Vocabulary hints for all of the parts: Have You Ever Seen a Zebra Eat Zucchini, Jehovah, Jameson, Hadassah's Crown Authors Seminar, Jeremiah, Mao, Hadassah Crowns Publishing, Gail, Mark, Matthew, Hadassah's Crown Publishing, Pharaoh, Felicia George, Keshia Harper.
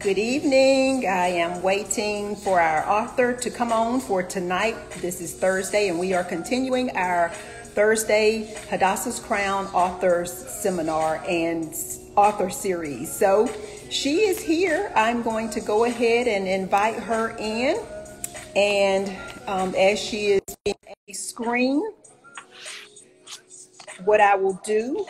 Good evening. I am waiting for our author to come on for tonight. This is Thursday, and we are continuing our Thursday Hadassah's Crown Authors Seminar and Author Series. So she is here. I'm going to go ahead and invite her in. And as she is in a screen, what I will do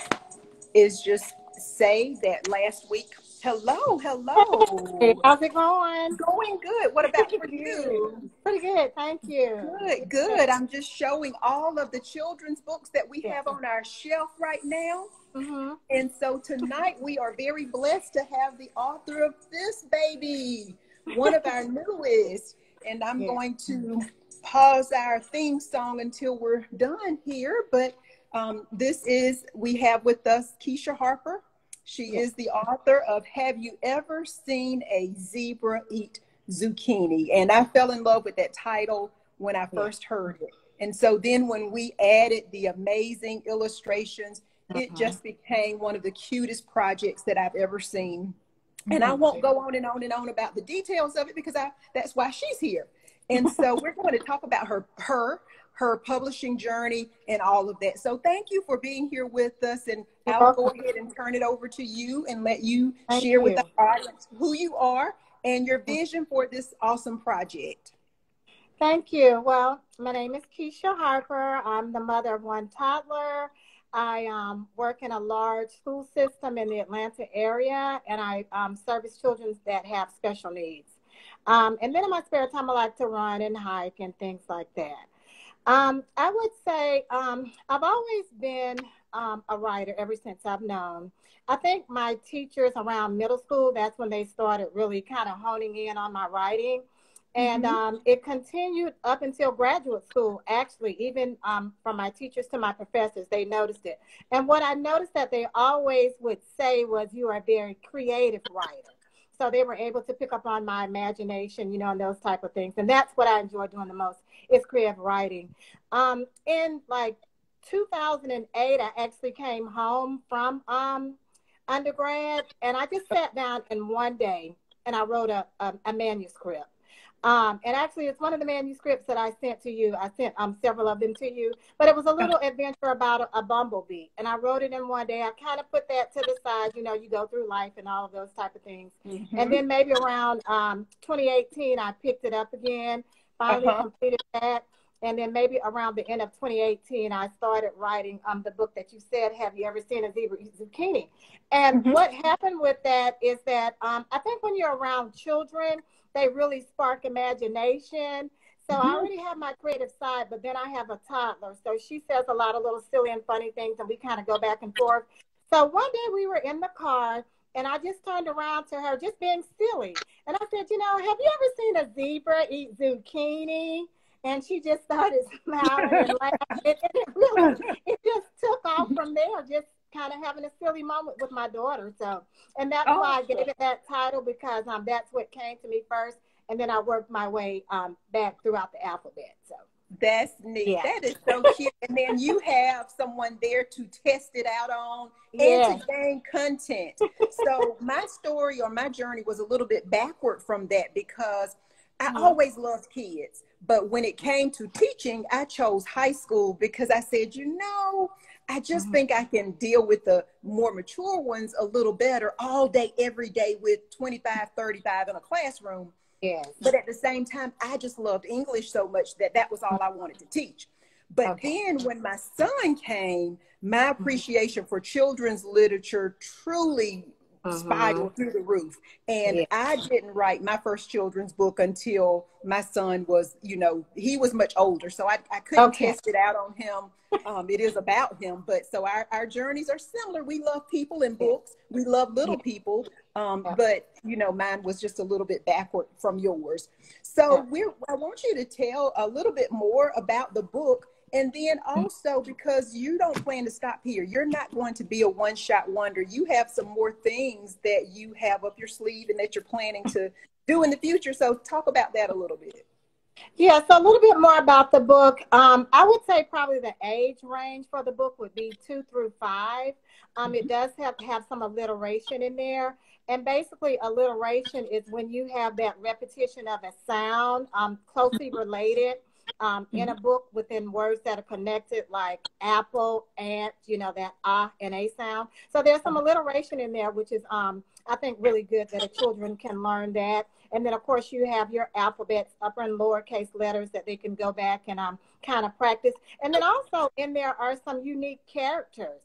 is just say that last week, hello. Hey, how's it going? Going good. What about for you? Pretty good. Thank you. Good. I'm just showing all of the children's books that we have on our shelf right now. Mm-hmm. And so tonight we are very blessed to have the author of this baby, one of our newest. And I'm going to pause our theme song until we're done here. But we have with us Keshia Harper. She is the author of Have You Ever Seen a Zebra Eat Zucchini? And I fell in love with that title when I first heard it. And so then when we added the amazing illustrations, it just became one of the cutest projects that I've ever seen. And I won't go on and on and on about the details of it because that's why she's here. And so we're going to talk about her publishing journey and all of that. So thank you for being here with us, and I'll go ahead and turn it over to you and let you share with our audience who you are and your vision for this awesome project. Thank you. Well, my name is Keshia Harper. I'm the mother of one toddler. I work in a large school system in the Atlanta area, and I service children that have special needs. And then in my spare time, I like to run and hike and things like that. I would say I've always been a writer ever since I've known. I think my teachers around middle school, that's when they started really kind of honing in on my writing. And it continued up until graduate school, actually, even from my teachers to my professors, they noticed it. And what I noticed that they always would say was, you are a very creative writer. So they were able to pick up on my imagination, you know, and those type of things. And that's what I enjoy doing the most is creative writing. In like 2008, I actually came home from undergrad, and I just sat down in one day and I wrote a manuscript. And actually, it's one of the manuscripts that I sent to you. I sent several of them to you, but it was a little adventure about a bumblebee. And I wrote it in one day. I kind of put that to the side. You know, you go through life and all of those type of things. And then maybe around 2018, I picked it up again, finally completed that. And then maybe around the end of 2018, I started writing the book that you said, Have You Ever Seen a Zebra Eat Zucchini? And what happened with that is that I think when you're around children, they really spark imagination. So I already have my creative side, but then I have a toddler. So she says a lot of little silly and funny things, and we kind of go back and forth. So one day we were in the car, and I just turned around to her, just being silly. And I said, you know, have you ever seen a zebra eat zucchini? And she just started smiling and laughing. And it just took off from there, just kind of having a silly moment with my daughter. So, and that's why I gave it that title, because that's what came to me first. And then I worked my way back throughout the alphabet. So that's neat. Yeah. That is so cute. And then you have someone there to test it out on and to gain content. So my story or my journey was a little bit backward from that, because I always loved kids. But when it came to teaching, I chose high school because I said, you know, I just think I can deal with the more mature ones a little better all day, every day with 25, 35 in a classroom. Yes. But at the same time, I just loved English so much that that was all I wanted to teach. But then when my son came, my appreciation for children's literature truly spiraled through the roof. And I didn't write my first children's book until my son was, you know, he was much older. So I couldn't test it out on him. It is about him. But so our journeys are similar. We love people and books. We love little people. But, you know, mine was just a little bit backward from yours. So I want you to tell a little bit more about the book. And then also, because you don't plan to stop here, you're not going to be a one-shot wonder. You have some more things that you have up your sleeve and that you're planning to do in the future. So talk about that a little bit. Yeah, so a little bit more about the book. I would say probably the age range for the book would be 2 through 5. It does have some alliteration in there. And basically, alliteration is when you have that repetition of a sound closely related in a book within words that are connected, like apple, ant, you know, that ah and a sound. So there's some alliteration in there, which is, I think, really good that the children can learn that. And then, of course, you have your alphabets, upper and lowercase letters that they can go back and kind of practice. And then also in there are some unique characters.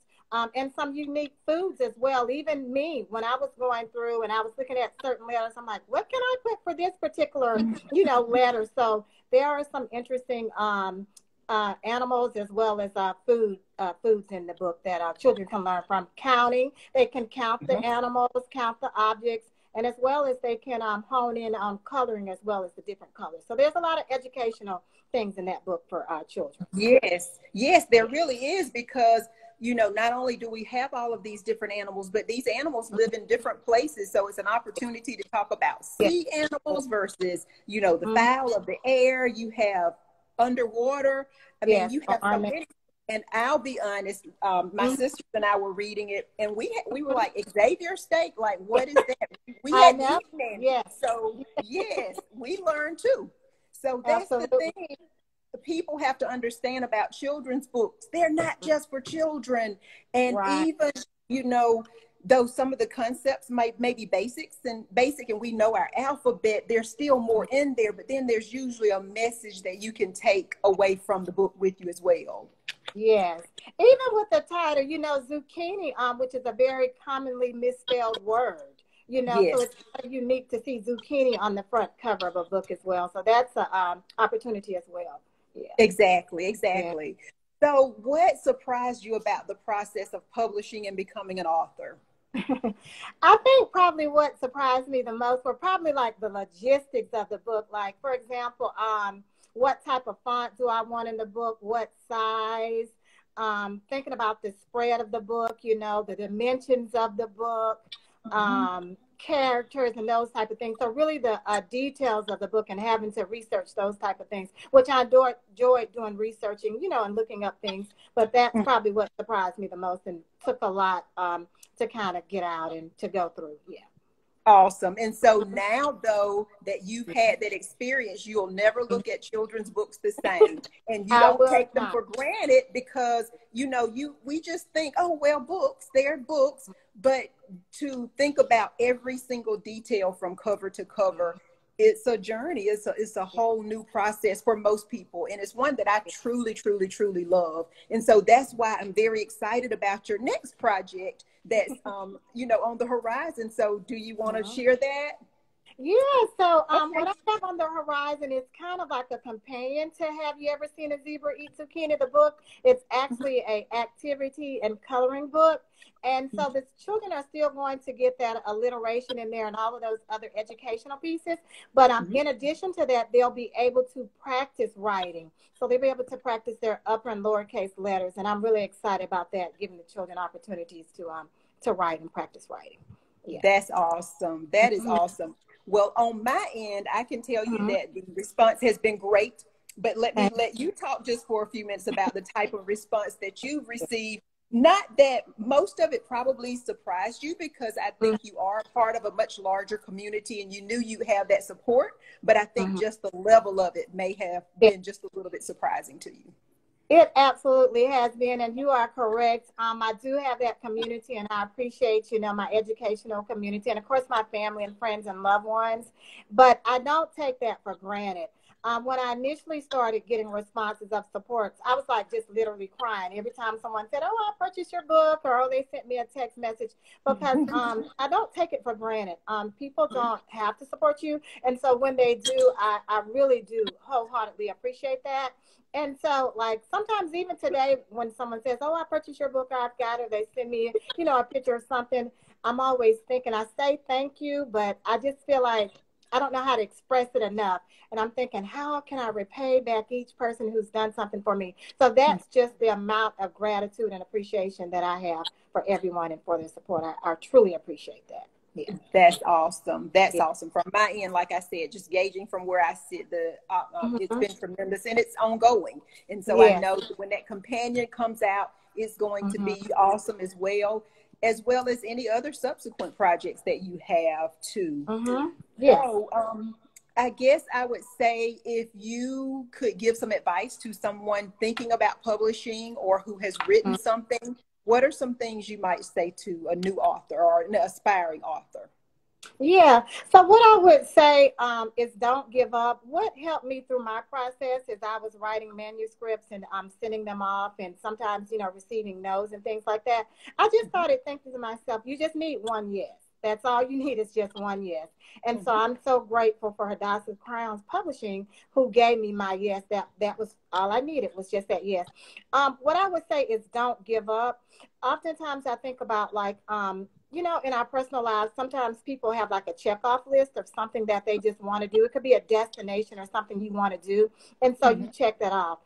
And some unique foods as well. Even me, when I was going through and I was looking at certain letters, I'm like, what can I put for this particular, you know, letter? So there are some interesting animals as well as foods in the book that children can learn from. Counting, they can count the animals, count the objects, and as well as they can hone in on coloring as well as the different colors. So there's a lot of educational things in that book for children. Yes, yes, there really is, because you know, not only do we have all of these different animals, but these animals live in different places. So it's an opportunity to talk about sea animals versus, you know, the fowl of the air. You have underwater. I mean, you have so many. And I'll be honest, my sisters and I were reading it, and we were like, Xavier steak? Like, what is that? We had eaten it. Yes. So, yes, we learned too. So that's the thing. People have to understand about children's books. They're not just for children. And even, you know, though some of the concepts might maybe basic and we know our alphabet, there's still more in there, but then there's usually a message that you can take away from the book with you as well. Yes. Even with the title, you know, zucchini, which is a very commonly misspelled word. You know, so it's kind of unique to see zucchini on the front cover of a book as well. So that's an opportunity as well. Yeah. Exactly, exactly. Yeah. So what surprised you about the process of publishing and becoming an author? I think probably what surprised me the most were probably like the logistics of the book. Like, for example, what type of font do I want in the book? What size? Thinking about the spread of the book, you know, the dimensions of the book, characters and those type of things. So really the details of the book and having to research those type of things, which I enjoyed doing researching, you know, and looking up things. But that's probably what surprised me the most and took a lot to kind of get out and to go through. Yeah. Awesome. And so now, though, that you've had that experience, you'll never look at children's books the same. And you don't take them for granted because, you know, we just think, oh, well, books, they're books. But to think about every single detail from cover to cover, it's a journey. It's a whole new process for most people. And it's one that I truly, truly, truly love. And so that's why I'm very excited about your next project that's, you know, on the horizon. So do you want to share that? Yeah. So what I have on the horizon is kind of like a companion to Have You Ever Seen a Zebra Eat Zucchini? The book. It's actually a activity and coloring book. And so the children are still going to get that alliteration in there and all of those other educational pieces. But in addition to that, they'll be able to practice writing. So they'll be able to practice their upper and lowercase letters. And I'm really excited about that, giving the children opportunities to write and practice writing. Yeah. That's awesome. That is awesome. Well, on my end, I can tell you that the response has been great. But let me let you talk just for a few minutes about the type of response that you've received. Not that most of it probably surprised you, because I think you are part of a much larger community and you knew you have that support, but I think just the level of it may have been just a little bit surprising to you. It absolutely has been, and you are correct. I do have that community, and I appreciate, you know, my educational community and, of course, my family and friends and loved ones, but I don't take that for granted. When I initially started getting responses of supports, I was like just literally crying every time someone said, oh, I purchased your book, or oh, they sent me a text message, because I don't take it for granted. People don't have to support you. And so when they do, I really do wholeheartedly appreciate that. And so, like, sometimes even today when someone says, oh, I purchased your book, I've got it, they send me, you know, a picture or something, I'm always thinking, I say thank you, but I just feel like I don't know how to express it enough. And I'm thinking, how can I repay back each person who's done something for me? So that's just the amount of gratitude and appreciation that I have for everyone and for their support. I truly appreciate that. Yeah. That's awesome. That's awesome. From my end, like I said, just gauging from where I sit, the it's been tremendous and it's ongoing. And so I know that when that companion comes out, it's going to be awesome as well. as well as any other subsequent projects that you have too. Mm-hmm. Yes. So I guess I would say if you could give some advice to someone thinking about publishing or who has written something, what are some things you might say to a new author or an aspiring author? Yeah. So what I would say is don't give up. What helped me through my process is I was writing manuscripts and sending them off and sometimes, you know, receiving no's and things like that. I just started thinking to myself, you just need one yes. That's all you need is just one yes. And so I'm so grateful for Hadassah Crowns Publishing who gave me my yes. That was all I needed was just that yes. What I would say is don't give up. Oftentimes I think about like, you know, in our personal lives, sometimes people have like a checkoff list of something that they just want to do. It could be a destination or something you want to do. And so you check that off.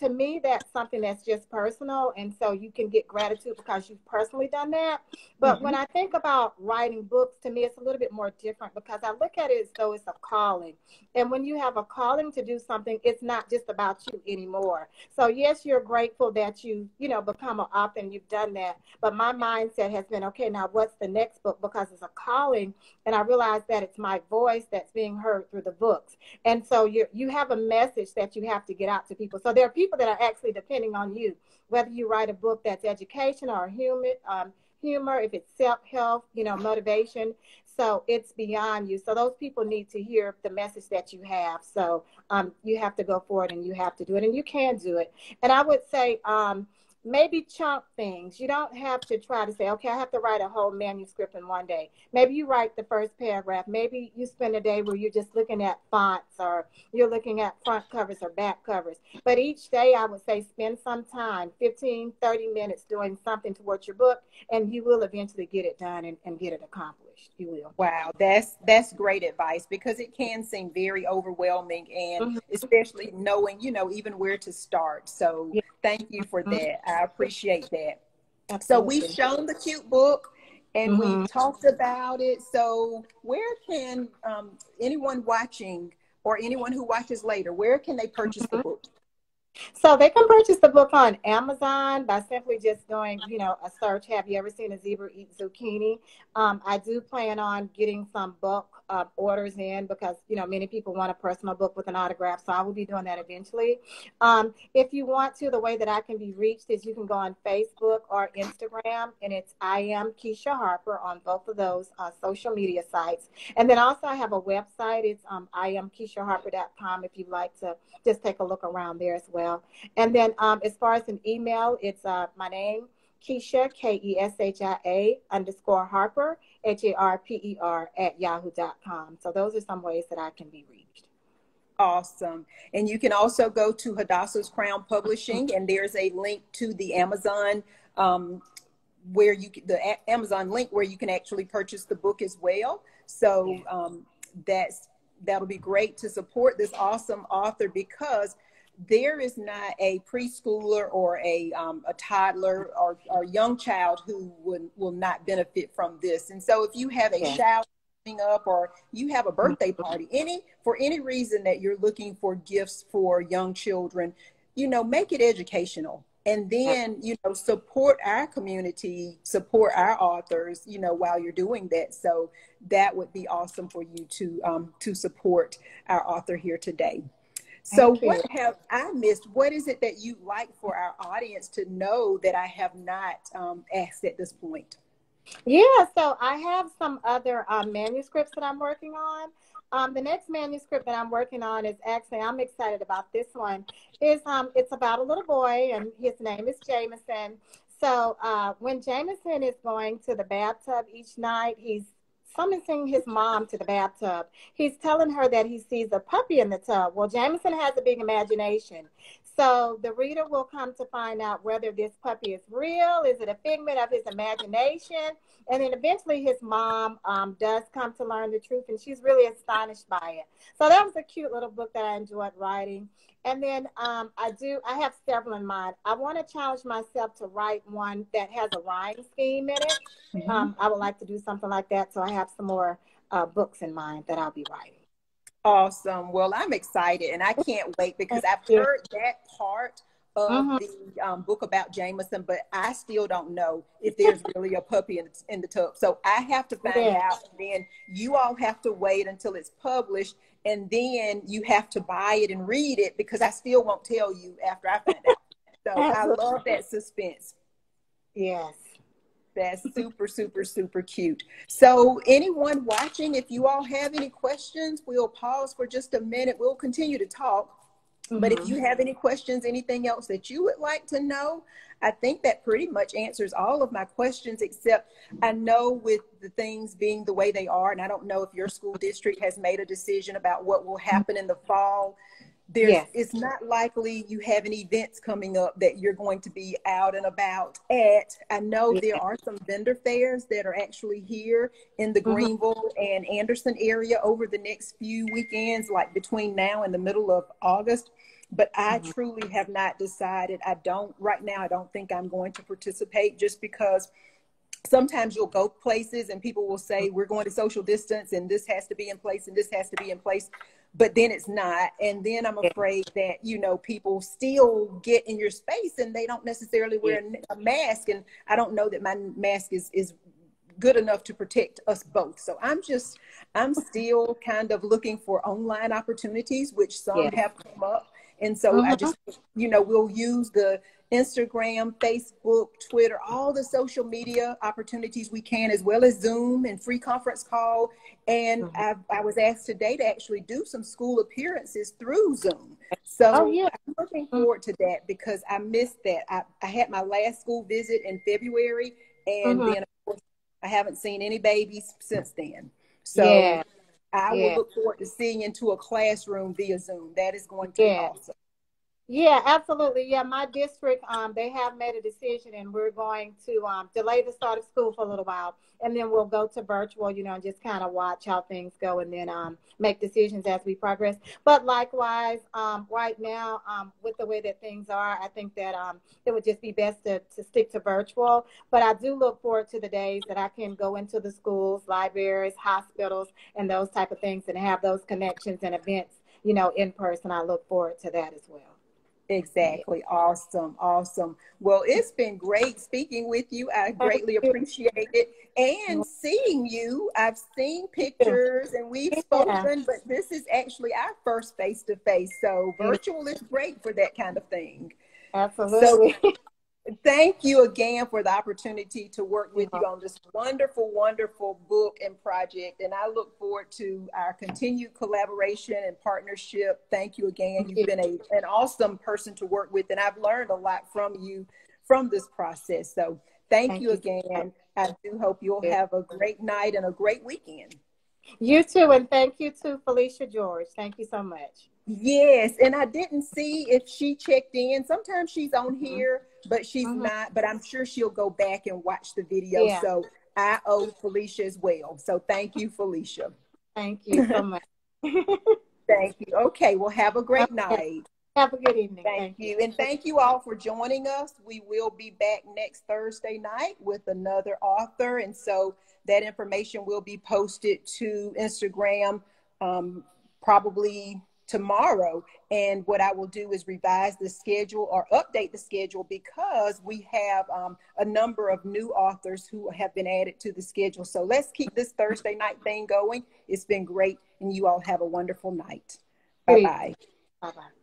To me, that's something that's just personal. And so you can get gratitude because you've personally done that. But when I think about writing books, to me, it's a little bit more different because I look at it as though it's a calling. And when you have a calling to do something, it's not just about you anymore. So yes, you're grateful that you know, become an author and you've done that. But my mindset has been, okay, now what's the next book? Because it's a calling. And I realize that it's my voice that's being heard through the books. And so you have a message that you have to get out to people. So there are people that are actually depending on you, whether you write a book that's educational or humor, if it's self-help, you know, motivation. So it's beyond you. So those people need to hear the message that you have. So you have to go forward and you have to do it and you can do it. And I would say maybe chunk things. You don't have to try to say, okay, I have to write a whole manuscript in one day. Maybe you write the first paragraph. Maybe you spend a day where you're just looking at fonts or you're looking at front covers or back covers. But each day, I would say spend some time, 15, 30 minutes doing something towards your book, and you will eventually get it done and get it accomplished. You will. Wow, that's great advice because it can seem very overwhelming and especially knowing, you know, even where to start. So thank you for that. I appreciate that. Absolutely. So we've shown the cute book and we've talked about it. So where can anyone watching or anyone who watches later, where can they purchase the book? So they can purchase the book on Amazon by simply just doing, you know, a search. Have you ever seen a zebra eat zucchini? I do plan on getting some bulk orders in because, you know, many people want a personal book with an autograph. So I will be doing that eventually. If you want to, the way that I can be reached is you can go on Facebook or Instagram. And it's I am Keshia Harper on both of those social media sites. And then also I have a website. It's iamkeshiaharper.com if you'd like to just take a look around there as well. And then as far as an email, it's my name, Keshia, Keshia_Harper, Harper, @yahoo.com. So those are some ways that I can be reached. Awesome. And you can also go to Hadassah's Crown Publishing, and there's a link to the Amazon Amazon link where you can actually purchase the book as well. So that'll be great to support this awesome author because there is not a preschooler or a toddler or young child who will not benefit from this. And so if you have a shower coming up or you have a birthday party, for any reason that you're looking for gifts for young children, you know, make it educational. And then, you know, support our community, support our authors, you know, while you're doing that. So that would be awesome for you to support our author here today. So what have I missed? What is it that you'd like for our audience to know that I have not asked at this point? Yeah, so I have some other manuscripts that I'm working on. The next manuscript that I'm working on is actually, I'm excited about this one. It's about a little boy and his name is Jameson. So when Jameson is going to the bathtub each night, he's summoning his mom to the bathtub. He's telling her that he sees a puppy in the tub. Well, Jameson has a big imagination. So the reader will come to find out whether this puppy is real, is it a figment of his imagination? And then eventually his mom does come to learn the truth, and she's really astonished by it. So that was a cute little book that I enjoyed writing. And then I have several in mind. I want to challenge myself to write one that has a rhyme scheme in it. I would like to do something like that. So I have some more books in mind that I'll be writing. Awesome. Well, I'm excited and I can't wait because I've heard that part of the book about Jameson, but I still don't know if there's really a puppy in the tub. So I have to find out. Then you all have to wait until it's published, and then you have to buy it and read it, because I still won't tell you after I find out. So I love that suspense. Yes. That's super, super, super cute. So anyone watching, if you all have any questions, we'll pause for just a minute. We'll continue to talk. But if you have any questions, anything else that you would like to know, I think that pretty much answers all of my questions, except I know with the things being the way they are, and I don't know if your school district has made a decision about what will happen in the fall. It's not likely you have any events coming up that you're going to be out and about at. I know there are some vendor fairs that are actually here in the Greenville and Anderson area over the next few weekends, like between now and the middle of August. But I truly have not decided. Right now, I don't think I'm going to participate, just because sometimes you'll go places and people will say, we're going to social distance and this has to be in place and this has to be in place. But then it's not. And then I'm afraid that, you know, people still get in your space and they don't necessarily wear a mask. And I don't know that my mask is good enough to protect us both. So I'm still kind of looking for online opportunities, which some have come up. And so I just, you know, we'll use the Instagram, Facebook, Twitter, all the social media opportunities we can, as well as Zoom and free conference call. And I was asked today to actually do some school appearances through Zoom. So I'm looking forward to that, because I missed that. I had my last school visit in February, and then of course, I haven't seen any babies since then. So I will look forward to seeing into a classroom via Zoom. That is going to be awesome. Yeah, absolutely. Yeah, my district, they have made a decision, and we're going to delay the start of school for a little while, and then we'll go to virtual, you know, and just kind of watch how things go, and then make decisions as we progress. But likewise, right now, with the way that things are, I think that it would just be best to stick to virtual. But I do look forward to the days that I can go into the schools, libraries, hospitals, and those type of things, and have those connections and events, you know, in person. I look forward to that as well. Exactly. Awesome. Awesome. Well, it's been great speaking with you. I greatly appreciate it. And seeing you, I've seen pictures and we've spoken, but this is actually our first face-to-face. So virtual is great for that kind of thing. Absolutely. So, thank you again for the opportunity to work with you on this wonderful, wonderful book and project. And I look forward to our continued collaboration and partnership. Thank you again. You've been an awesome person to work with, and I've learned a lot from you from this process. So thank you again. I do hope you'll have a great night and a great weekend. You too, and thank you too, Felicia George. Thank you so much. Yes, and I didn't see if she checked in. Sometimes she's on here, but she's not. But I'm sure she'll go back and watch the video. Yeah. So I owe Felicia as well. So thank you, Felicia. Thank you so much. Thank you. Okay, well, have a great night. Have a good evening. Thank you. And thank you all for joining us. We will be back next Thursday night with another author. And so that information will be posted to Instagram probably tomorrow. And what I will do is revise the schedule or update the schedule, because we have a number of new authors who have been added to the schedule. So let's keep this Thursday night thing going. It's been great. And you all have a wonderful night. Bye-bye. Bye-bye.